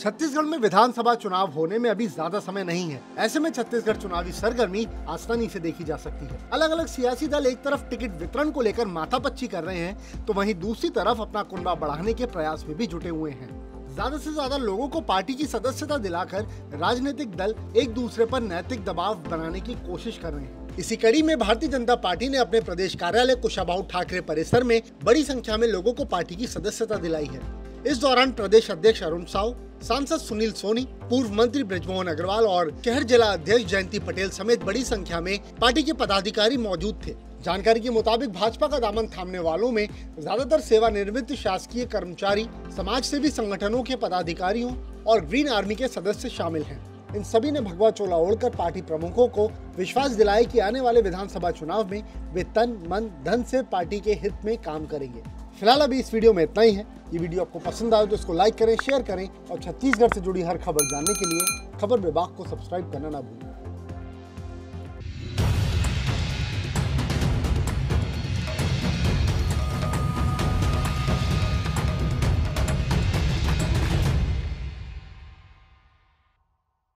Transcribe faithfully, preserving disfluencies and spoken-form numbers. छत्तीसगढ़ में विधानसभा चुनाव होने में अभी ज्यादा समय नहीं है। ऐसे में छत्तीसगढ़ चुनावी सरगर्मी आसानी से देखी जा सकती है। अलग अलग सियासी दल एक तरफ टिकट वितरण को लेकर माथापच्ची कर रहे हैं, तो वहीं दूसरी तरफ अपना कुनबा बढ़ाने के प्रयास में भी जुटे हुए हैं। ज्यादा से ज्यादा लोगों को पार्टी की सदस्यता दिलाकर राजनीतिक दल एक दूसरे पर नैतिक दबाव बनाने की कोशिश कर रहे हैं। इसी कड़ी में भारतीय जनता पार्टी ने अपने प्रदेश कार्यालय कुशाबाऊ ठाकरे परिसर में बड़ी संख्या में लोगों को पार्टी की सदस्यता दिलाई है। इस दौरान प्रदेश अध्यक्ष अरुण साव, सांसद सुनील सोनी, पूर्व मंत्री ब्रजमोहन अग्रवाल और शहर जिला अध्यक्ष जयंती पटेल समेत बड़ी संख्या में पार्टी के पदाधिकारी मौजूद थे। जानकारी के मुताबिक भाजपा का दामन थामने वालों में ज्यादातर सेवानिवृत्त शासकीय कर्मचारी, समाज सेवी संगठनों के पदाधिकारियों और ग्रीन आर्मी के सदस्य शामिल हैं। इन सभी ने भगवा चोला ओढ़कर पार्टी प्रमुखों को विश्वास दिलाया कि आने वाले विधानसभा चुनाव में वे तन मन धन से पार्टी के हित में काम करेंगे। फिलहाल अभी इस वीडियो में इतना ही है। ये वीडियो आपको पसंद आए तो इसको लाइक करें, शेयर करें और छत्तीसगढ़ से जुड़ी हर खबर जानने के लिए खबर बेबाक को सब्सक्राइब करना ना भूलें।